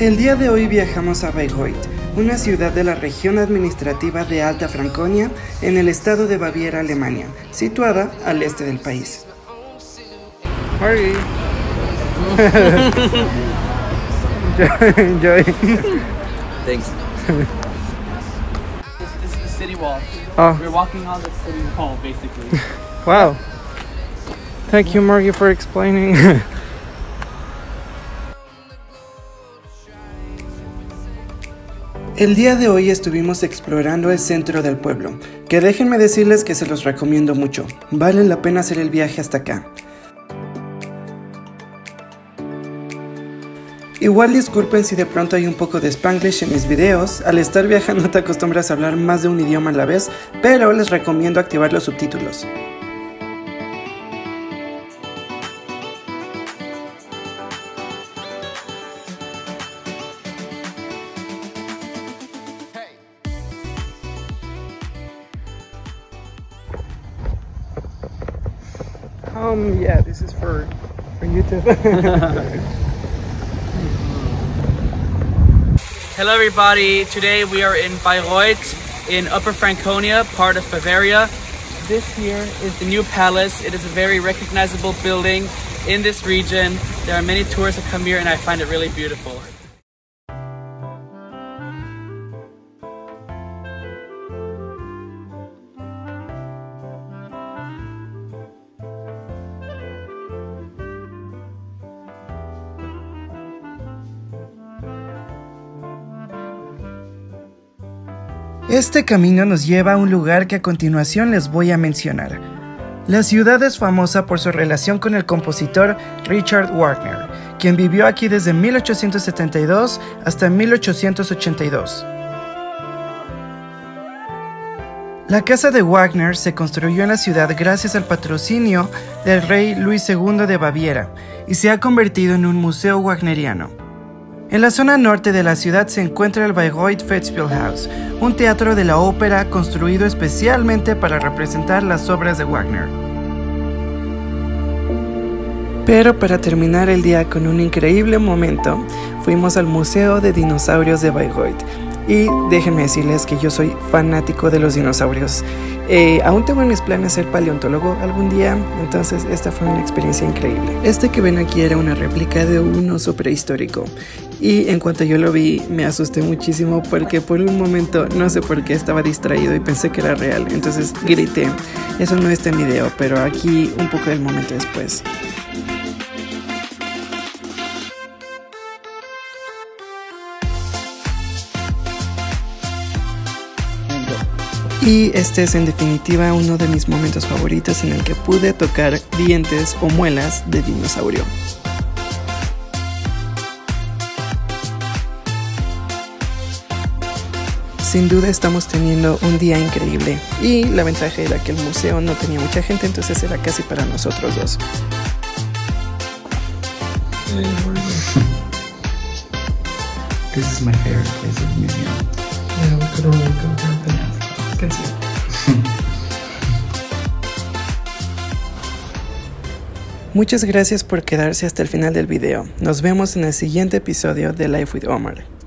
El día de hoy viajamos a Bayreuth, una ciudad de la región administrativa de Alta Franconia, en el estado de Baviera, Alemania, situada al este del país. Hi. Enjoy. Thanks. This is the city wall. Oh. We're walking on the city wall, basically. Wow. Thank you, Margie, for explaining. El día de hoy estuvimos explorando el centro del pueblo, que déjenme decirles que se los recomiendo mucho. Vale la pena hacer el viaje hasta acá. Igual disculpen si de pronto hay un poco de Spanglish en mis videos, al estar viajando te acostumbras a hablar más de un idioma a la vez, pero les recomiendo activar los subtítulos. Yeah, this is for YouTube. Hello everybody, today we are in Bayreuth in Upper Franconia, part of Bavaria. This here is the new palace. It is a very recognizable building in this region. There are many tourists that come here and I find it really beautiful. Este camino nos lleva a un lugar que a continuación les voy a mencionar. La ciudad es famosa por su relación con el compositor Richard Wagner, quien vivió aquí desde 1872 hasta 1882. La casa de Wagner se construyó en la ciudad gracias al patrocinio del rey Luis II de Baviera y se ha convertido en un museo wagneriano. En la zona norte de la ciudad se encuentra el Bayreuth Festspielhaus, un teatro de la ópera construido especialmente para representar las obras de Wagner. Pero para terminar el día con un increíble momento, fuimos al Museo de Dinosaurios de Bayreuth. Y déjenme decirles que yo soy fanático de los dinosaurios. Aún tengo en mis planes ser paleontólogo algún día, entonces esta fue una experiencia increíble. Este que ven aquí era una réplica de un oso prehistórico. Y en cuanto yo lo vi, me asusté muchísimo porque por un momento, no sé por qué, estaba distraído y pensé que era real. Entonces grité. Eso no está en video, pero aquí un poco del momento después. Y este es en definitiva uno de mis momentos favoritos en el que pude tocar dientes o muelas de dinosaurio. Sin duda estamos teniendo un día increíble y la ventaja era que el museo no tenía mucha gente, entonces era casi para nosotros dos. This is my favorite place of the museum. Yeah, we could only go down there. Muchas gracias por quedarse hasta el final del video. Nos vemos en el siguiente episodio de Life with Omar.